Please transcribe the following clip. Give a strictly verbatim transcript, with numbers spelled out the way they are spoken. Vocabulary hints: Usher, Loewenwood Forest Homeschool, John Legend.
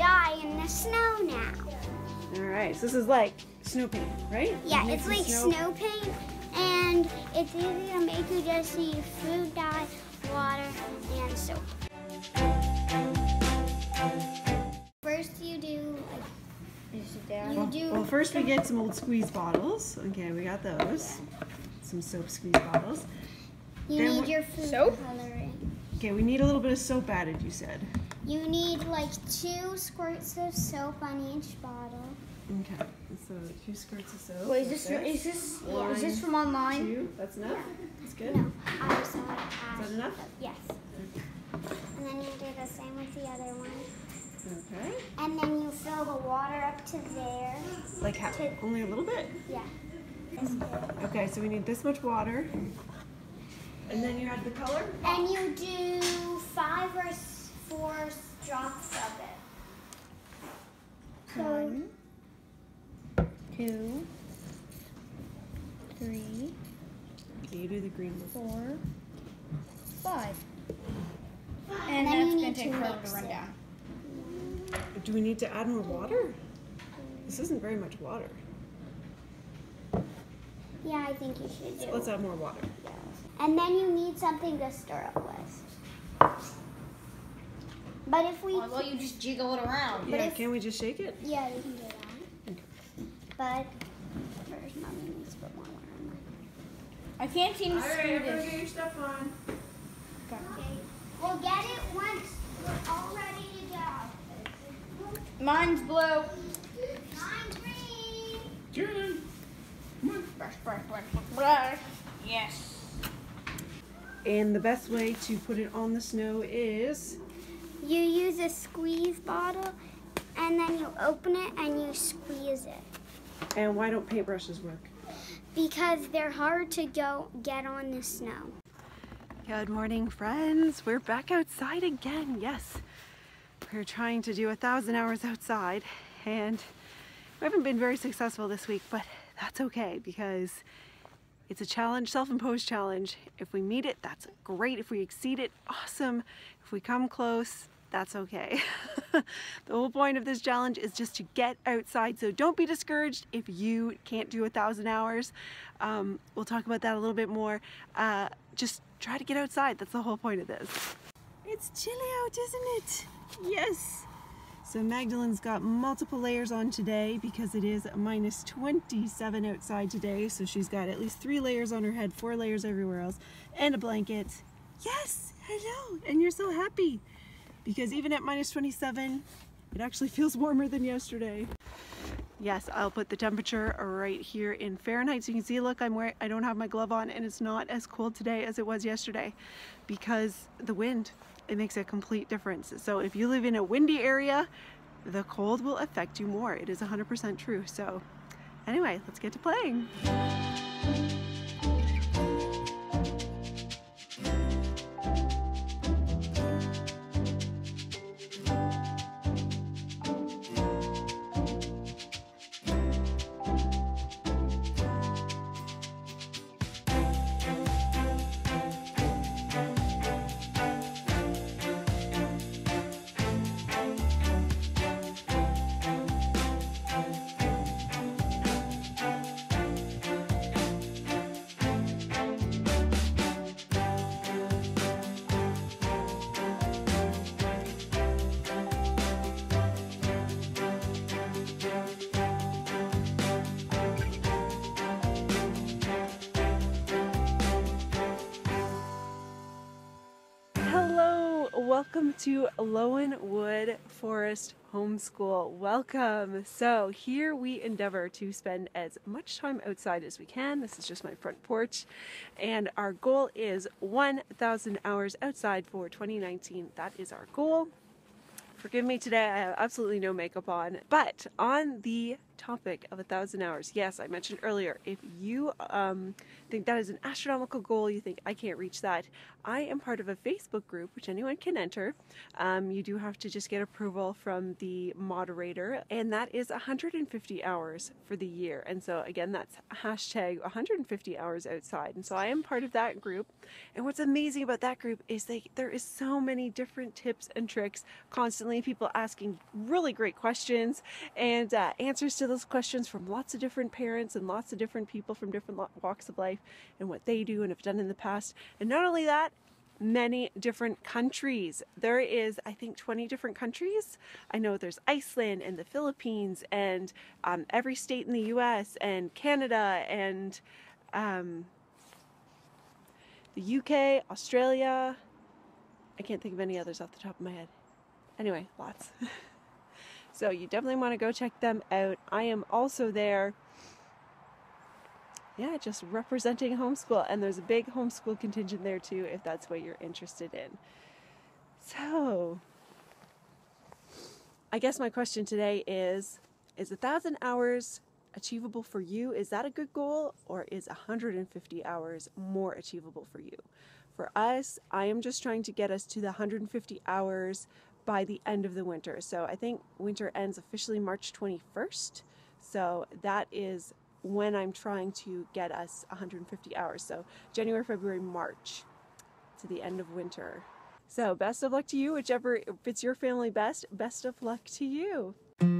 die in the snow now. All right, so this is like snow paint, right? Yeah, it it's like snow, snow paint, and it's easy to make. You just see food dye, water, and soap. First you do, like, down. You do well, first we get some old squeeze bottles. Okay, we got those. Yeah. Some soap squeeze bottles. You then need your food soap? Coloring. Okay, we need a little bit of soap added, you said. You need like two squirts of soap on each bottle. Okay, so two squirts of soap. Wait, is this, from, is this, One, is this from online? Two. That's enough? Yeah. That's good? No, I just want to add. Is that enough? Soap. Yes. Okay. And then you do the same with the other one. Okay. And then you fill the water up to there. Like how, to, only a little bit? Yeah. Okay, so we need this much water. And then you add the color? And you do five or four drops of it. So One, two, three, okay, you do the green one. Four, five. And, and that's going to take forever to run down. Do we need to add more water? This isn't very much water. Yeah, I think you should do. So let's add more water. Yeah. And then you need something to stir up with. But if we... Or well, you just jiggle it around. Yeah, if, can we just shake it? Yeah, you can do that. Okay. But first, Mommy needs to put more water on that. I can't seem to screw this. All right, get your stuff on. Okay. Okay. We'll get it once we're all ready to go. Mine's blue. Mine's green. Jordan. Brush, brush, brush, brush. Yes. And the best way to put it on the snow is? You use a squeeze bottle, and then you open it and you squeeze it. And why don't paintbrushes work? Because they're hard to go get on the snow. Good morning, friends. We're back outside again. Yes, we're trying to do a thousand hours outside, and we haven't been very successful this week, but that's okay because it's a challenge, self-imposed challenge. If we meet it, that's great. If we exceed it, awesome. If we come close, that's okay. The whole point of this challenge is just to get outside. So don't be discouraged if you can't do a thousand hours. Um, we'll talk about that a little bit more. Uh, just try to get outside. That's the whole point of this. It's chilly out, isn't it? Yes. So Magdalen's got multiple layers on today because it is minus twenty-seven outside today. So she's got at least three layers on her head, four layers everywhere else, and a blanket. Yes, hello, and you're so happy because even at minus twenty-seven, it actually feels warmer than yesterday. Yes, I'll put the temperature right here in Fahrenheit so you can see, look, I'm wearing, I don't have my glove on and it's not as cold today as it was yesterday because the wind. It makes a complete difference. So if you live in a windy area, the cold will affect you more. It is one hundred percent true. So anyway, let's get to playing. Welcome to Loewenwood Forest Homeschool. Welcome. So here we endeavor to spend as much time outside as we can. This is just my front porch. And our goal is one thousand hours outside for twenty nineteen. That is our goal. Forgive me today, I have absolutely no makeup on. But on the topic of a thousand hours. Yes, I mentioned earlier, if you um, think that is an astronomical goal, you think I can't reach that, I am part of a Facebook group which anyone can enter. Um, you do have to just get approval from the moderator, and that is one hundred fifty hours for the year. And so again, that's hashtag one hundred fifty hours outside. And so I am part of that group. And what's amazing about that group is they, there is so many different tips and tricks, constantly people asking really great questions and uh, answers to those questions from lots of different parents and lots of different people from different walks of life and what they do and have done in the past. And not only that, many different countries. There is, I think, twenty different countries. I know there's Iceland and the Philippines and um, every state in the U S and Canada and um, the U K, Australia. I can't think of any others off the top of my head. Anyway, lots. So you definitely want to go check them out. I am also there. Yeah, just representing homeschool, and there's a big homeschool contingent there too if that's what you're interested in. So I guess my question today is, is a thousand hours achievable for you? Is that a good goal, or is one hundred fifty hours more achievable for you? For us, I am just trying to get us to the one hundred fifty hours by the end of the winter. So I think winter ends officially March twenty-first. So that is when I'm trying to get us one hundred fifty hours. So January, February, March to the end of winter. So best of luck to you, whichever fits your family best, best of luck to you.